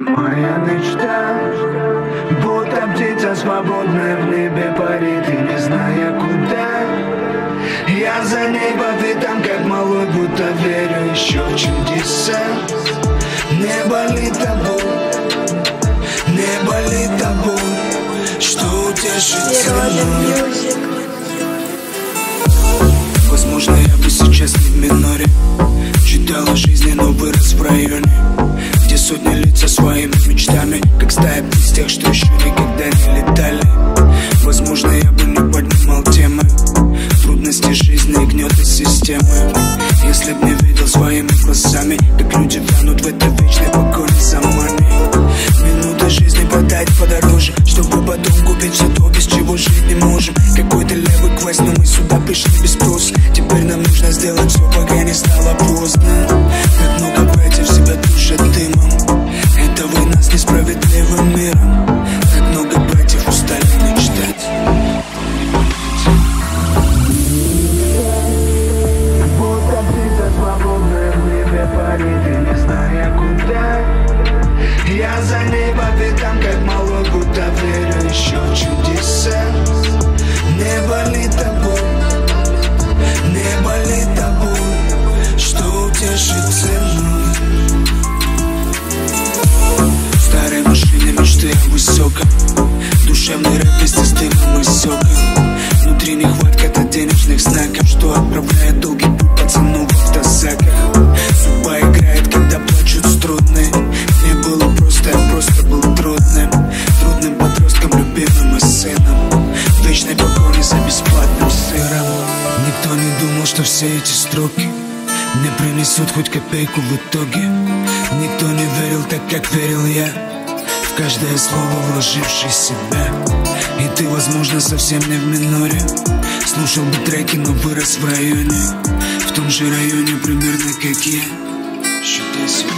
Моя мечта, будто птица свободная в небе парит, и не зная куда, я за ней по пятам, как малой, будто верю еще в чудеса. Не болит тобой, не болит тобой, что утешит ценой. Возможно, я бы сейчас не в миноре, читала жизни, но вырос в районе, где сотни лиц со своими мечтами, как стая птиц тех, что еще никогда не летали. Возможно, я бы не поднимал темы трудности жизни и гнета системы, если б не видел своими глазами, как люди вянут в этой вечной погоне за манией. Минута жизни продать подороже, чтобы потом купить все то, без чего жить не можем. Какой-то левый квест, но мы сюда пришли без спроса. Теперь нам нужно сделать все, пока не стало поздно. Как много братьев себя душат дымом, это война с несправедливым миром. Как много братьев устали мечтать. Будто птица свободная в небе парит, и не зная куда, я за ней по пятам, как малой, будто верю еще в чудеса. Не болит тобой, не болит тобой, что утешит ценой. В старой машине мечты высоко, душевный рэп вместе с дымом и соком. Внутри нехватка до денежных знаков, что отправляет долгий путь пацану в автозаках. Судьба играет, когда плачут струнные. Мне было просто, я просто был трудным, трудным подростком, любимым и сыном, вечной покоре за бесплатным сыром. Никто не думал, что все эти строки мне принесут хоть копейку в итоге. Никто не верил так, как верил я, в каждое слово вложивший себя. И ты, возможно, совсем не в миноре, слушал бы треки, но вырос в районе, в том же районе примерно как я. Считай себя.